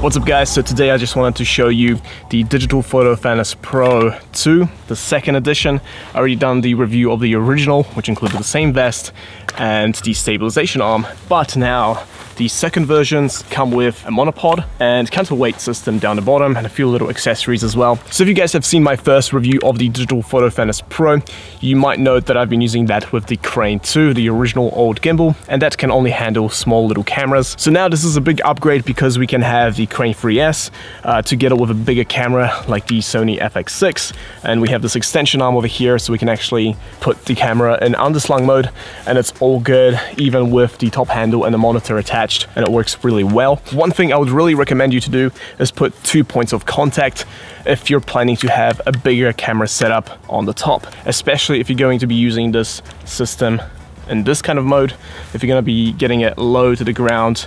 What's up guys, so today I just wanted to show you the DigitalFoto Thanos Pro II, the second edition. I already done the review of the original, which included the same vest and the stabilization arm, but now the second versions come with a monopod and counterweight system down the bottom and a few little accessories as well. So if you guys have seen my first review of the DigitalFoto Thanos Pro, you might note that I've been using that with the Crane 2, the original old gimbal, and that can only handle small little cameras. So now this is a big upgrade because we can have the Crane 3S together with a bigger camera like the Sony FX6, and we have this extension arm over here so we can actually put the camera in underslung mode, and it's all good even with the top handle and the monitor attached, and it works really well. One thing I would really recommend you to do is put 2 points of contact if you're planning to have a bigger camera setup on the top, especially if you're going to be using this system in this kind of mode. If you're going to be getting it low to the ground,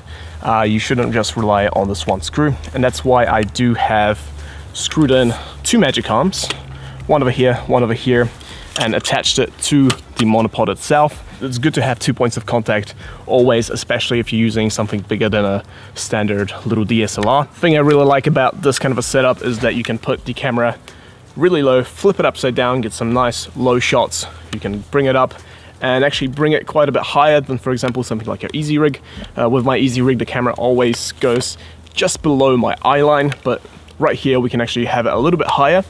you shouldn't just rely on this one screw, and that's why I do have screwed in 2 magic arms, one over here, one over here, and attached it to the monopod itself. It's good to have 2 points of contact always, especially if you're using something bigger than a standard little DSLR. The thing I really like about this kind of a setup is that you can put the camera really low, flip it upside down, get some nice low shots. You can bring it up and actually bring it quite a bit higher than, for example, something like your EasyRig. With my EasyRig, the camera always goes just below my eye line, but right here we can actually have it a little bit higher,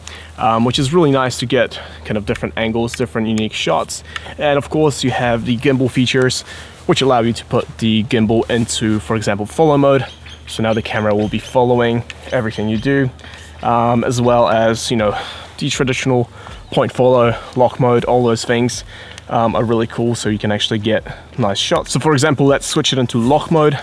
which is really nice to get kind of different angles, different unique shots. And of course you have the gimbal features, which allow you to put the gimbal into, for example, follow mode. So now the camera will be following everything you do, as well as, you know, the traditional point follow, lock mode, all those things are really cool, so you can actually get nice shots. So for example, let's switch it into lock mode,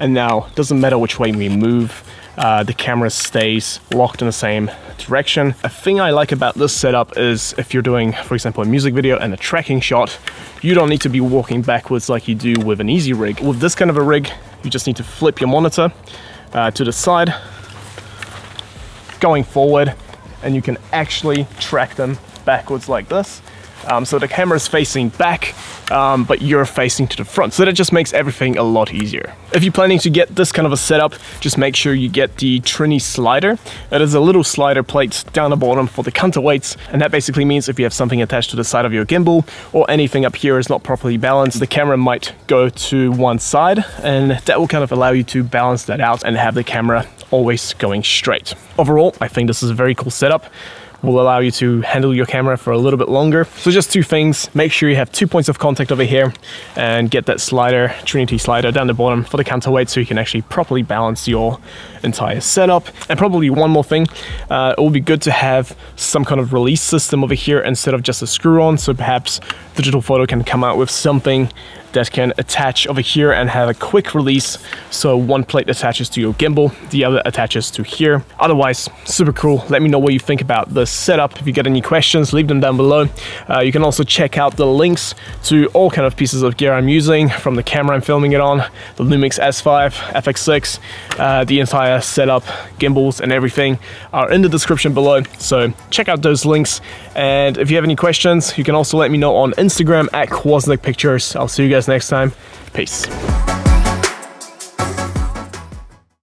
and now it doesn't matter which way we move, the camera stays locked in the same direction. A thing I like about this setup is if you're doing, for example, a music video and a tracking shot, you don't need to be walking backwards like you do with an EasyRig. With this kind of a rig, you just need to flip your monitor to the side, going forward, and you can actually track them backwards like this. So the camera is facing back, but you're facing to the front. So that just makes everything a lot easier. If you're planning to get this kind of a setup, just make sure you get the Trinity slider. It is a little slider plate down the bottom for the counterweights. And that basically means if you have something attached to the side of your gimbal or anything up here is not properly balanced, the camera might go to one side, and that will kind of allow you to balance that out and have the camera always going straight. Overall, I think this is a very cool setup. Will allow you to handle your camera for a little bit longer. So just 2 things, make sure you have 2 points of contact over here and get that slider, Trinity slider down the bottom for the counterweight so you can actually properly balance your entire setup. And probably one more thing, it will be good to have some kind of release system over here instead of just a screw on. So perhaps DigitalFoto can come out with something that can attach over here and have a quick release. So one plate attaches to your gimbal, the other attaches to here. Otherwise, super cool. Let me know what you think about this setup. If you get any questions, leave them down below. You can also check out the links to all kind of pieces of gear I'm using, from the camera I'm filming it on, the Lumix S5, FX6, the entire setup, gimbals and everything are in the description below. So check out those links. And if you have any questions, you can also let me know on Instagram at QuaznikPictures. I'll see you guys next time. Peace.